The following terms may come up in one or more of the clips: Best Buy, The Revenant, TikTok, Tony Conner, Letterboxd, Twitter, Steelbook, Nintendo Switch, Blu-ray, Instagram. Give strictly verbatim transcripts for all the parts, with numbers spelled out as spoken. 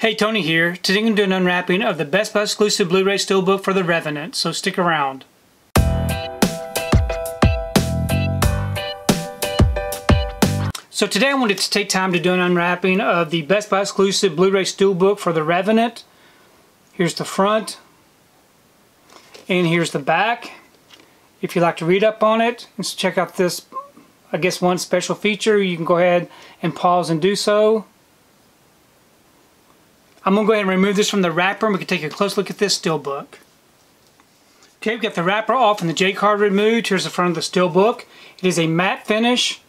Hey, Tony here. Today I'm going to do an unwrapping of the Best Buy exclusive Blu-ray Steelbook for The Revenant, so stick around. So today I wanted to take time to do an unwrapping of the Best Buy exclusive Blu-ray Steelbook for The Revenant. Here's the front, and here's the back. If you'd like to read up on it and check out this, I guess, one special feature, you can go ahead and pause and do so. I'm going to go ahead and remove this from the wrapper and we can take a close look at this Steelbook. Okay, we've got the wrapper off and the J-card removed. Here's the front of the Steelbook. It is a matte finish.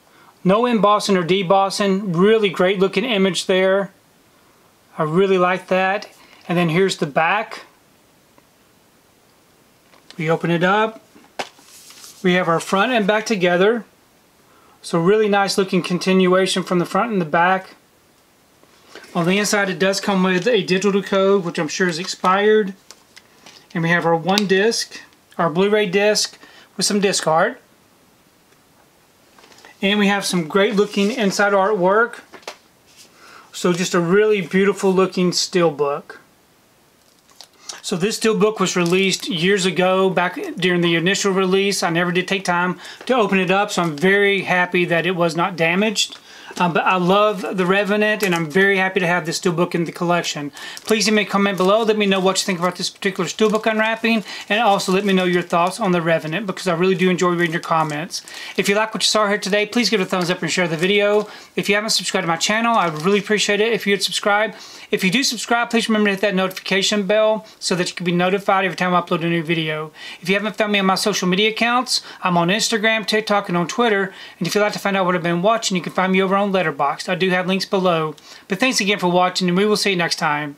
No embossing or debossing. Really great looking image there. I really like that. And then here's the back. We open it up. We have our front and back together. So really nice looking continuation from the front and the back. On the inside, it does come with a digital code, which I'm sure is expired. And we have our one disc, our Blu-ray disc with some disc art. And we have some great looking inside artwork. So just a really beautiful looking Steelbook. So this Steelbook was released years ago, back during the initial release. I never did take time to open it up, so I'm very happy that it was not damaged. Um, but I love The Revenant, and I'm very happy to have this Steelbook in the collection. Please leave me a comment below. Let me know what you think about this particular Steelbook unwrapping, and also let me know your thoughts on The Revenant, because I really do enjoy reading your comments. If you like what you saw here today, please give it a thumbs up and share the video. If you haven't subscribed to my channel, I would really appreciate it if you would subscribe. If you do subscribe, please remember to hit that notification bell so that you can be notified every time I upload a new video. If you haven't found me on my social media accounts, I'm on Instagram, TikTok, and on Twitter. And if you'd like to find out what I've been watching, you can find me over on Letterboxd. I do have links below. But thanks again for watching, and we will see you next time.